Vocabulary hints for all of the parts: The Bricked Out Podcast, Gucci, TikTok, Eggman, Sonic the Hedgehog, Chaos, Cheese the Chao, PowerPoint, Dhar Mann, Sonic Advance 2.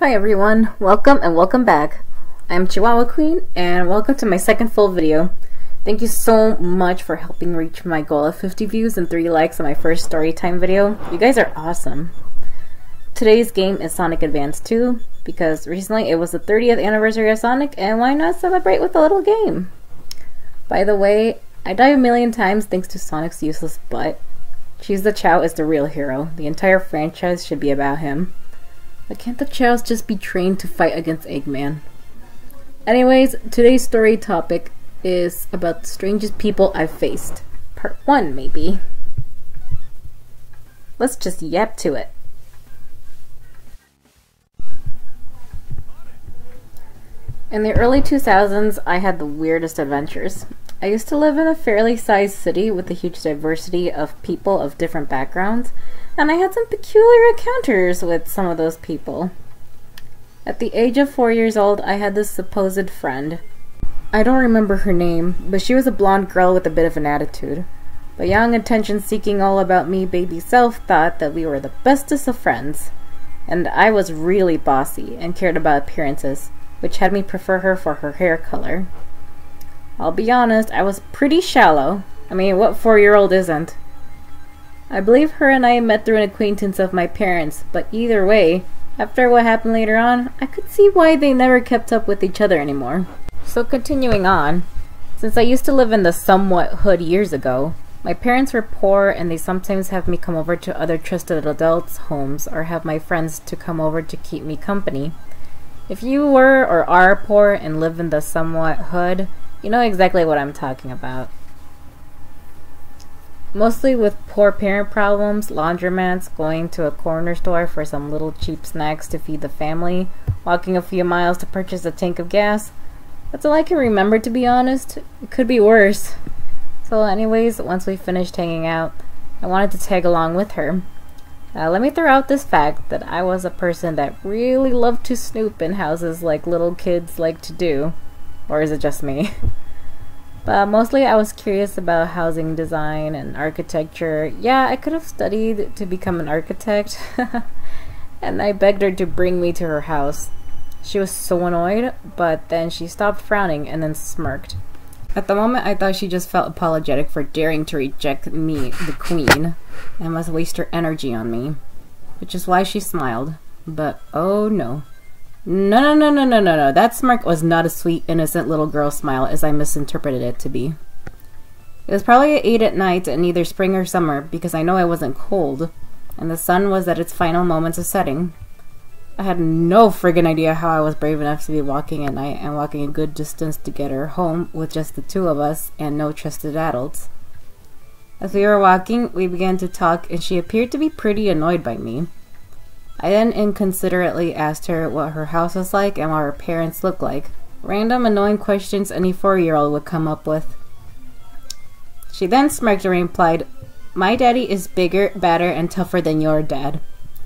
Hi everyone, welcome and welcome back. I'm Chihuahua Queen and welcome to my second full video. Thank you so much for helping reach my goal of 50 views and 3 likes on my first storytime video. You guys are awesome. Today's game is Sonic Advance 2 because recently it was the 30th anniversary of Sonic and why not celebrate with a little game? By the way, I die a million times thanks to Sonic's useless butt. Cheese the Chao is the real hero. The entire franchise should be about him. But can't the Chaos just be trained to fight against Eggman? Anyways, today's story topic is about the strangest people I've faced. Part 1, maybe. Let's just yap to it. In the early 2000s, I had the weirdest adventures. I used to live in a fairly sized city with a huge diversity of people of different backgrounds, and I had some peculiar encounters with some of those people. At the age of 4 years old, I had this supposed friend. I don't remember her name, but she was a blonde girl with a bit of an attitude. The young, attention-seeking, all-about-me baby self thought that we were the bestest of friends. And I was really bossy and cared about appearances, which had me prefer her for her hair color. I'll be honest, I was pretty shallow. I mean, what 4-year-old isn't? I believe her and I met through an acquaintance of my parents, but either way, after what happened later on, I could see why they never kept up with each other anymore. So continuing on, since I used to live in the somewhat hood years ago, my parents were poor and they sometimes have me come over to other trusted adults' homes or have my friends to come over to keep me company. If you were or are poor and live in the somewhat hood, you know exactly what I'm talking about. Mostly with poor parent problems, laundromats, going to a corner store for some little cheap snacks to feed the family, walking a few miles to purchase a tank of gas. That's all I can remember, to be honest. It could be worse. So anyways, once we finished hanging out, I wanted to tag along with her. Let me throw out this fact that I was a person that really loved to snoop in houses like little kids like to do. Or is it just me? But mostly I was curious about housing design and architecture. Yeah, I could have studied to become an architect. And I begged her to bring me to her house. She was so annoyed, but then she stopped frowning and then smirked. At the moment, I thought she just felt apologetic for daring to reject me, the queen, and must waste her energy on me. Which is why she smiled. But oh no. No. That smirk was not a sweet, innocent little girl smile as I misinterpreted it to be. It was probably 8 at night in either spring or summer because I know I wasn't cold, and the sun was at its final moments of setting. I had no friggin' idea how I was brave enough to be walking at night and walking a good distance to get her home with just the two of us and no trusted adults. As we were walking, we began to talk and she appeared to be pretty annoyed by me. I then inconsiderately asked her what her house was like and what her parents looked like. Random annoying questions any 4-year-old would come up with. She then smirked and replied, "My daddy is bigger, badder, and tougher than your dad."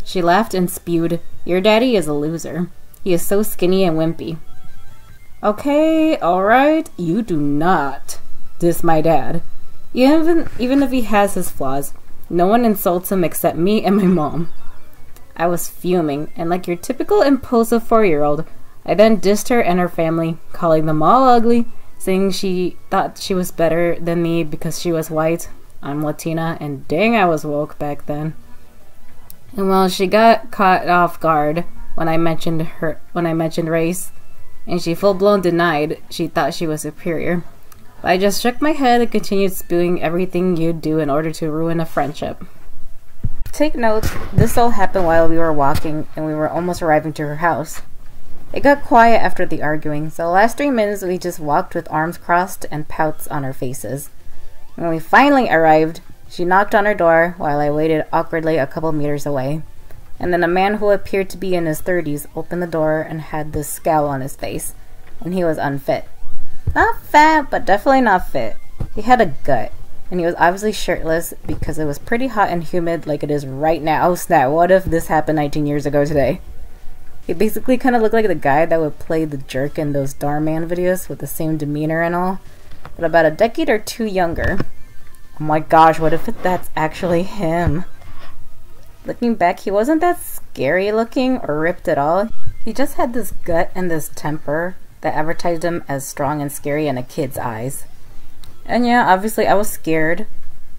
She laughed and spewed, "Your daddy is a loser. He is so skinny and wimpy." Okay, alright, you do not diss my dad. Even if he has his flaws, no one insults him except me and my mom. I was fuming, and like your typical impulsive 4-year-old, I then dissed her and her family, calling them all ugly, saying she thought she was better than me because she was white. I'm Latina, and dang, I was woke back then. And well, she got caught off guard when I mentioned race, and she full-blown denied she thought she was superior. But I just shook my head and continued spewing everything you'd do in order to ruin a friendship. Take note, this all happened while we were walking and we were almost arriving to her house. It got quiet after the arguing, so the last 3 minutes we just walked with arms crossed and pouts on our faces. When we finally arrived, she knocked on her door while I waited awkwardly a couple meters away. And then a man who appeared to be in his 30s opened the door and had this scowl on his face, and he was unfit. Not fat, but definitely not fit. He had a gut. And he was obviously shirtless because it was pretty hot and humid like it is right now. Oh snap, what if this happened 19 years ago today? He basically kind of looked like the guy that would play the jerk in those Dhar Mann videos with the same demeanor and all, but about a decade or two younger. Oh my gosh, what if that's actually him? Looking back, he wasn't that scary looking or ripped at all. He just had this gut and this temper that advertised him as strong and scary in a kid's eyes. And yeah, obviously I was scared.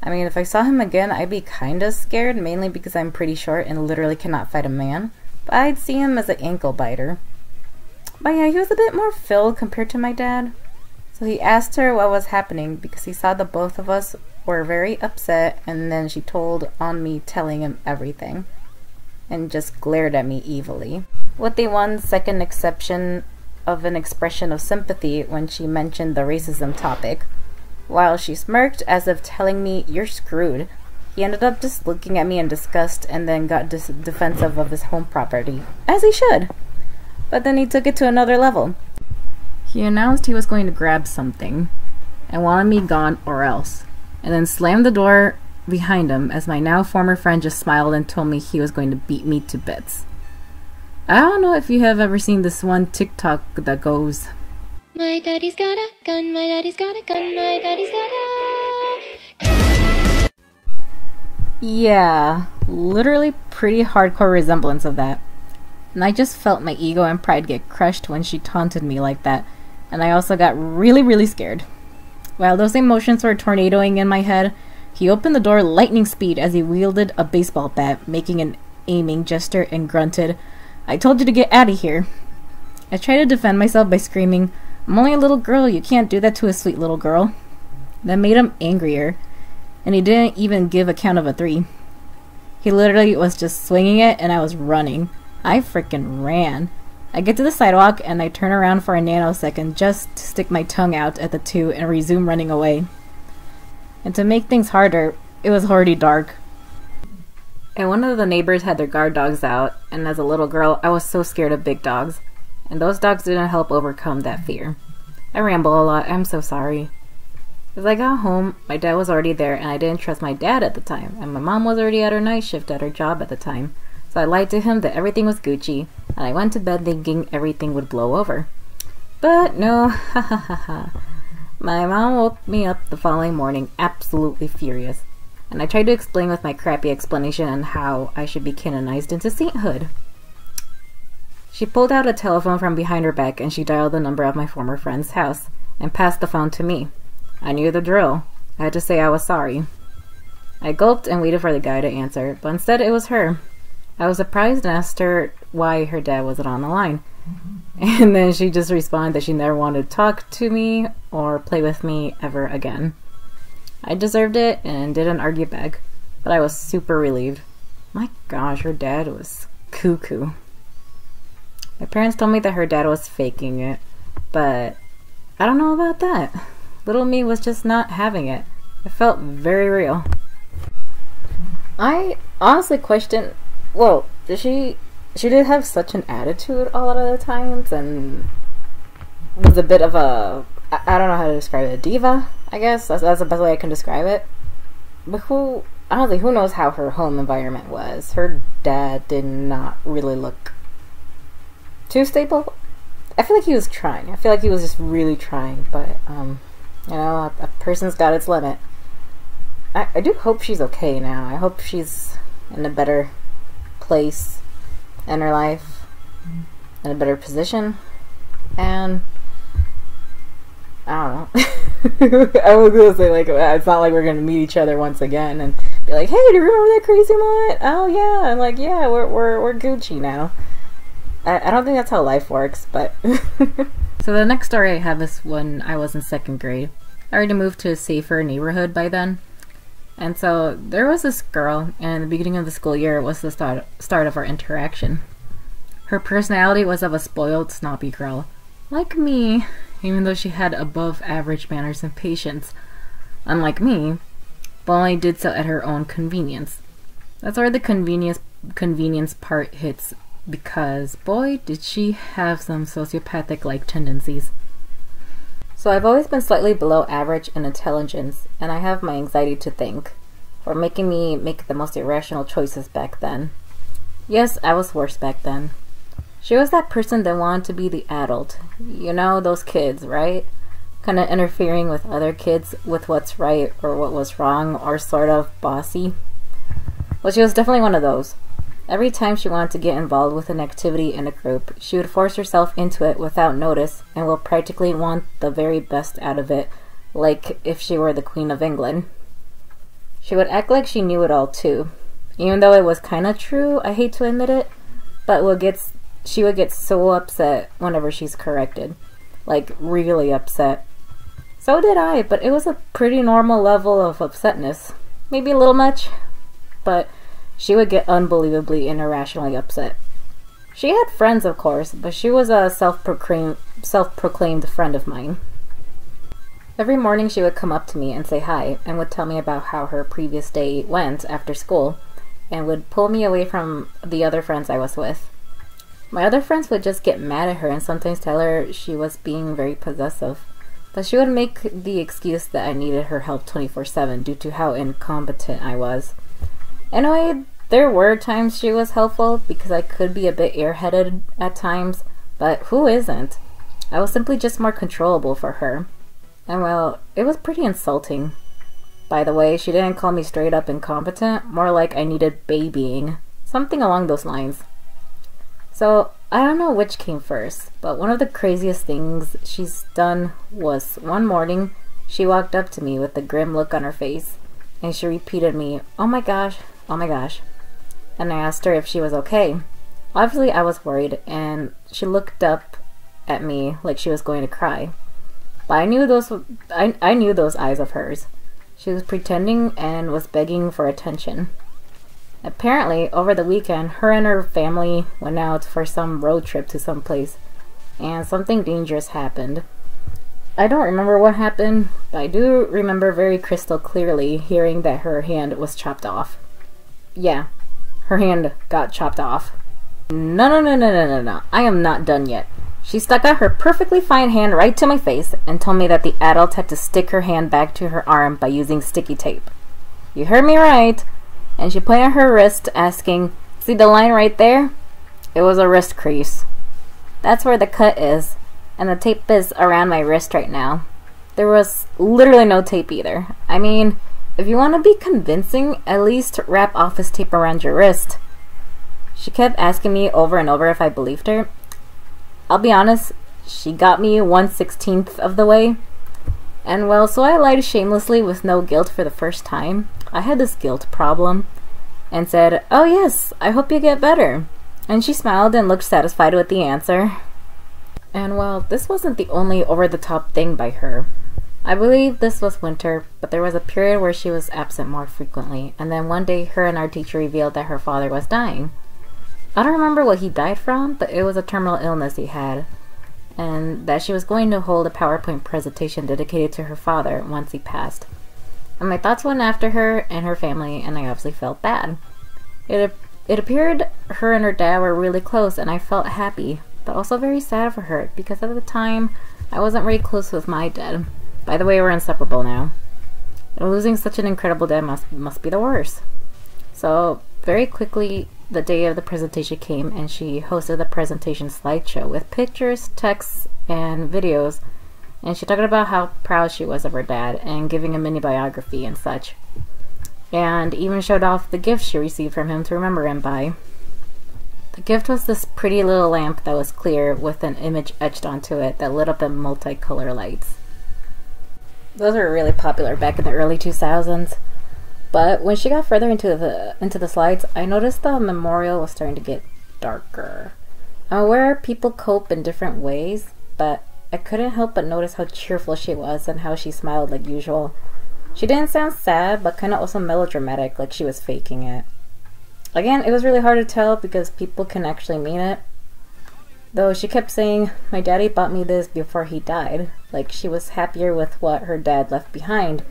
I mean, if I saw him again, I'd be kinda scared, mainly because I'm pretty short and literally cannot fight a man. But I'd see him as an ankle biter. But yeah, he was a bit more filled compared to my dad. So he asked her what was happening because he saw the both of us were very upset, and then she told on me telling him everything. And just glared at me evilly. With the 1 second exception of an expression of sympathy when she mentioned the racism topic. While she smirked as if telling me, "You're screwed." He ended up just looking at me in disgust and then got defensive of his home property, as he should. But then he took it to another level. He announced he was going to grab something and wanted me gone or else, and then slammed the door behind him as my now former friend just smiled and told me he was going to beat me to bits. I don't know if you have ever seen this one TikTok that goes, "My daddy's got a gun, my daddy's got a gun, my daddy's got a..." Yeah, literally pretty hardcore resemblance of that. And I just felt my ego and pride get crushed when she taunted me like that, and I also got really scared. While those emotions were tornadoing in my head, he opened the door lightning speed as he wielded a baseball bat, making an aiming gesture and grunted, "I told you to get out of here." I tried to defend myself by screaming, "I'm only a little girl, you can't do that to a sweet little girl." That made him angrier, and he didn't even give a count of a three. He literally was just swinging it, and I was running. I freaking ran. I get to the sidewalk, and I turn around for a nanosecond just to stick my tongue out at the two and resume running away. And to make things harder, it was already dark. And one of the neighbors had their guard dogs out, and as a little girl, I was so scared of big dogs. And those dogs didn't help overcome that fear. I ramble a lot, I'm so sorry. As I got home, my dad was already there, and I didn't trust my dad at the time, and my mom was already at her night shift at her job at the time. So I lied to him that everything was Gucci, and I went to bed thinking everything would blow over. But no, My mom woke me up the following morning absolutely furious, and I tried to explain with my crappy explanation on how I should be canonized into sainthood. She pulled out a telephone from behind her back, and she dialed the number of my former friend's house and passed the phone to me. I knew the drill. I had to say I was sorry. I gulped and waited for the guy to answer, but instead it was her. I was surprised and asked her why her dad wasn't on the line. And then she just responded that she never wanted to talk to me or play with me ever again. I deserved it and didn't argue back, but I was super relieved. My gosh, her dad was cuckoo. My parents told me that her dad was faking it, but I don't know about that. Little me was just not having it. It felt very real. I honestly questioned, well, she did have such an attitude a lot of the times, and was a bit of a, I don't know how to describe it, a diva, I guess. That's the best way I can describe it. But who, honestly, who knows how her home environment was. Her dad did not really look too stable. I feel like he was trying. I feel like he was just really trying, but you know, a person's got its limit. I do hope she's okay now. I hope she's in a better place in her life, in a better position, and I don't know. I was gonna say, like, it's not like we're gonna meet each other once again and be like, "Hey, do you remember that crazy moment?" "Oh yeah," and like, "Yeah, we're Gucci now." I don't think that's how life works, but... So the next story I have is when I was in second grade. I already moved to a safer neighborhood by then. And so there was this girl, and the beginning of the school year was the start of our interaction. Her personality was of a spoiled, snobby girl. Like me, even though she had above average manners and patience. Unlike me, but only did so at her own convenience. That's where the convenience part hits, because boy did she have some sociopathic-like tendencies. So I've always been slightly below average in intelligence, and I have my anxiety to think, or making me make the most irrational choices back then. Yes, I was worse back then. She was that person that wanted to be the adult. You know, those kids, right? Kind of interfering with other kids with what's right or what was wrong, or sort of bossy. Well, she was definitely one of those. Every time she wanted to get involved with an activity in a group, she would force herself into it without notice and will practically want the very best out of it, like if she were the Queen of England. She would act like she knew it all too, even though it was kinda true, I hate to admit it, but she would get so upset whenever she's corrected. Like, really upset. So did I, but it was a pretty normal level of upsetness. Maybe a little much, but she would get unbelievably and irrationally upset. She had friends, of course, but she was a self-proclaimed friend of mine. Every morning she would come up to me and say hi, and would tell me about how her previous day went after school, and would pull me away from the other friends I was with. My other friends would just get mad at her and sometimes tell her she was being very possessive, but she would make the excuse that I needed her help 24/7 due to how incompetent I was. Anyway, there were times she was helpful because I could be a bit airheaded at times, but who isn't? I was simply just more controllable for her. And well, it was pretty insulting. By the way, she didn't call me straight up incompetent, more like I needed babying. Something along those lines. So, I don't know which came first, but one of the craziest things she's done was one morning, she walked up to me with a grim look on her face, and she repeated me, "Oh my gosh, oh my gosh." And I asked her if she was okay. Obviously, I was worried, and she looked up at me like she was going to cry. But I knew those eyes of hers. She was pretending and was begging for attention. Apparently, over the weekend, her and her family went out for some road trip to some place, and something dangerous happened. I don't remember what happened, but I do remember very crystal clearly hearing that her hand was chopped off. Yeah, her hand got chopped off. No, I am not done yet. She stuck out her perfectly fine hand right to my face and told me that the adult had to stick her hand back to her arm by using sticky tape. You heard me right. And she pointed her wrist, asking, "See the line right there? It was a wrist crease. That's where the cut is, and the tape is around my wrist right now." There was literally no tape either. I mean, if you want to be convincing, at least wrap office tape around your wrist. She kept asking me over and over if I believed her. I'll be honest, she got me 1/16th of the way. And well, so I lied shamelessly with no guilt for the first time. I had this guilt problem, and said, "Oh yes, I hope you get better." And she smiled and looked satisfied with the answer. And well, this wasn't the only over-the-top thing by her. I believe this was winter, but there was a period where she was absent more frequently, and then one day her and our teacher revealed that her father was dying. I don't remember what he died from, but it was a terminal illness he had, and that she was going to hold a PowerPoint presentation dedicated to her father once he passed. And my thoughts went after her and her family, and I obviously felt bad. It appeared her and her dad were really close, and I felt happy, but also very sad for her, because at the time, I wasn't very close with my dad. By the way, we're inseparable now. And losing such an incredible dad must be the worst. So, very quickly, the day of the presentation came, and she hosted the presentation slideshow with pictures, texts, and videos, and she talked about how proud she was of her dad and giving him a mini biography and such, and even showed off the gift she received from him to remember him by. The gift was this pretty little lamp that was clear with an image etched onto it that lit up in multicolor lights. Those were really popular back in the early 2000s. But when she got further into the slides, I noticed the memorial was starting to get darker. I'm aware people cope in different ways, but I couldn't help but notice how cheerful she was and how she smiled like usual. She didn't sound sad, but kind of also melodramatic, like she was faking it. Again, it was really hard to tell because people can actually mean it. Though she kept saying, "My daddy bought me this before he died," like she was happier with what her dad left behind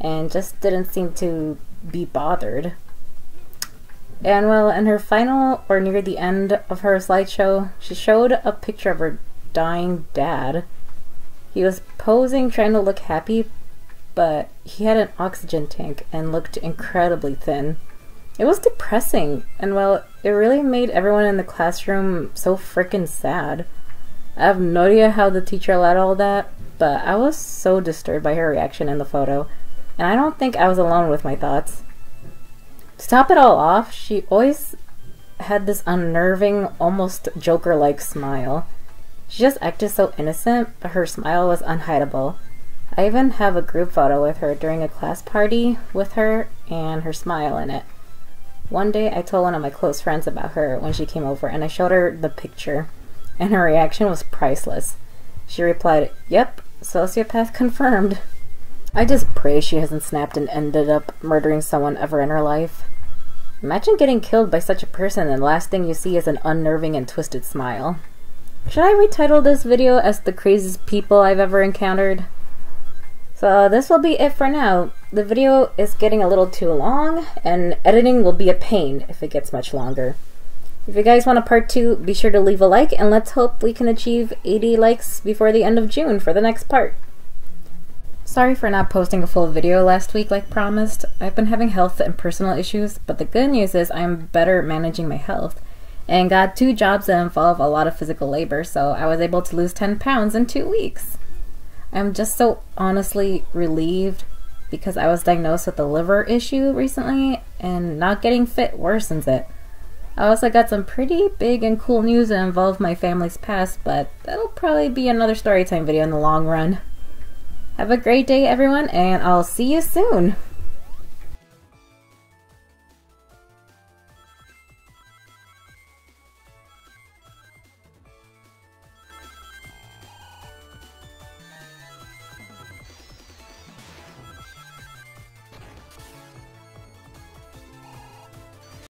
and just didn't seem to be bothered. And well, in her final, or near the end of her slideshow, she showed a picture of her dying dad. He was posing, trying to look happy, but he had an oxygen tank and looked incredibly thin. It was depressing, and well, it really made everyone in the classroom so freaking sad. I have no idea how the teacher allowed all that, but I was so disturbed by her reaction in the photo, and I don't think I was alone with my thoughts. To top it all off, she always had this unnerving, almost Joker-like smile. She just acted so innocent, but her smile was unhideable. I even have a group photo with her during a class party with her and her smile in it. One day I told one of my close friends about her when she came over, and I showed her the picture, and her reaction was priceless. She replied, "Yep, sociopath confirmed." I just pray she hasn't snapped and ended up murdering someone ever in her life. Imagine getting killed by such a person and the last thing you see is an unnerving and twisted smile. Should I retitle this video as the craziest people I've ever encountered? So this will be it for now. The video is getting a little too long, and editing will be a pain if it gets much longer. If you guys want a part 2, be sure to leave a like, and let's hope we can achieve 80 likes before the end of June for the next part. Sorry for not posting a full video last week like promised. I've been having health and personal issues, but the good news is I'm better managing my health, and got 2 jobs that involve a lot of physical labor, so I was able to lose 10 pounds in 2 weeks. I'm just so honestly relieved because I was diagnosed with a liver issue recently, and not getting fit worsens it. I also got some pretty big and cool news that involved my family's past, but that'll probably be another story time video in the long run. Have a great day, everyone, and I'll see you soon!